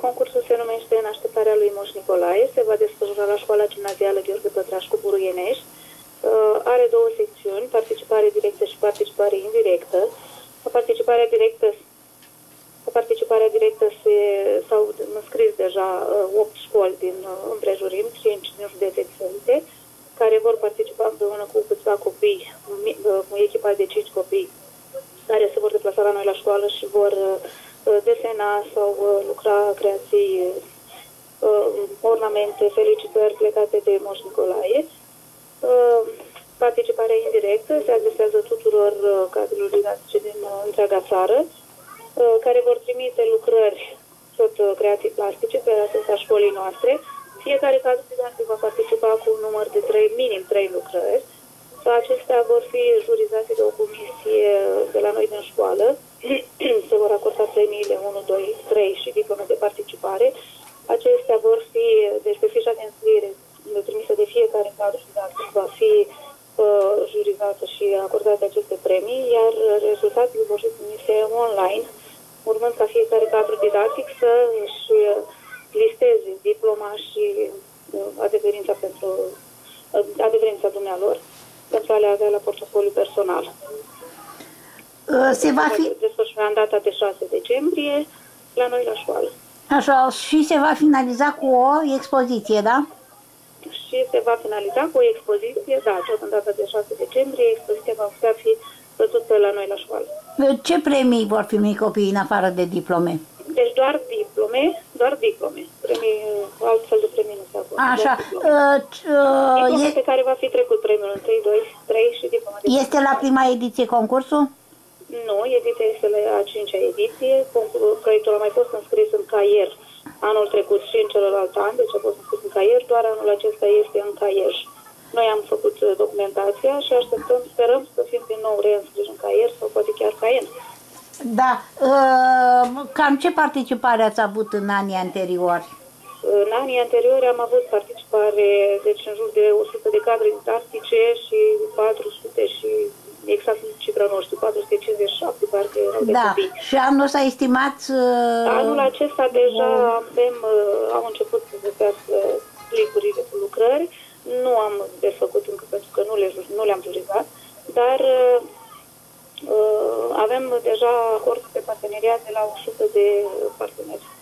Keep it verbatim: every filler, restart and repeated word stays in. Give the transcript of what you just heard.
Concursul se numește În așteptarea lui Moș Nicolae, se va desfășura la școala gimnazială Gheorghe Pătrașcu-Buruienești. Are două secțiuni, participare directă și participare indirectă. La participarea directă, la participarea directă s-au înscris deja opt școli din împrejurim, cinci din județe diferite, care vor participa împreună cu câțiva copii, cu echipa de cinci copii, care se vor deplasa la noi la școală și vor desena sau lucra creații, ornamente, felicitări plecate de Moș Nicolae. Participarea indirectă se adresează tuturor cadrelor didactice din întreaga țară, care vor trimite lucrări, tot creații plastice, pe adresa școlii noastre. Fiecare cadru didactic va participa cu un număr de trei, minim trei lucrări. Acestea vor fi jurizate de o comisie de la noi din școală. Se vor acorda premiile unu, doi, trei și diplome de participare. Acestea vor fi, deci pe fișa de înscriere trimisă de fiecare cadru didactic va fi uh, jurizată și acordate aceste premii, iar rezultatele vor fi trimise online, urmând ca fiecare cadru didactic să își listeze diploma și uh, adeverința pentru uh, adeverința dumnealor pentru a le avea la portofoliu personal. Se va fi desfășura în data de șase decembrie la noi la școală. Așa, și se va finaliza cu o expoziție, da? Și se va finaliza cu o expoziție, da, tot în data de șase decembrie, expoziția va putea fi văzută la noi la școală. Ce premii vor primi copiii în afară de diplome? Deci doar diplome, doar diplome. Premii, altfel de premii nu se acordă. Așa. Diploma pe care va fi trecut premiul în trei, doi, trei și diploma. Este la prima ediție concursul? Nu, ediția este la a cincea ediție. Proiectul a mai fost înscris în caier anul trecut și în celălalt an, deci a fost înscris în caier, doar anul acesta este în caier. Noi am făcut documentația și așteptăm, sperăm să fim din nou reînscriși în caier sau poate chiar caien. Da. Cam ce participare ați avut în anii anteriori? În anii anteriori am avut participare, deci în jur de o sută de cadre didactice și patru sute și... exact cifra nu știu, patru sute cincizeci și șapte parcă erau de da, copii. Și anul s-a estimat... Uh, anul acesta deja uh, avem, uh, au început să găsească clicurile cu lucrări. Nu am desfăcut încă pentru că nu, le, nu le-am jurizat, dar uh, uh, avem deja acord de parteneriat de la o sută de parteneri.